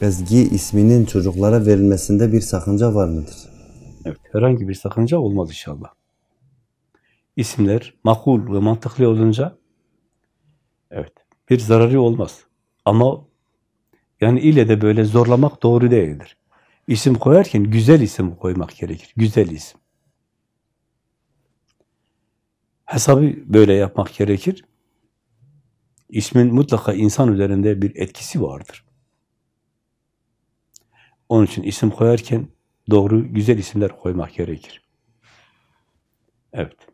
Ezgi isminin çocuklara verilmesinde bir sakınca var mıdır? Evet, herhangi bir sakınca olmaz inşallah. İsimler makul ve mantıklı olunca evet, bir zararı olmaz. Ama yani ile de böyle zorlamak doğru değildir. İsim koyarken güzel isim koymak gerekir. Güzel isim. Hesabı böyle yapmak gerekir. İsmin mutlaka insan üzerinde bir etkisi vardır. Onun için isim koyarken doğru, güzel isimler koymak gerekir. Evet.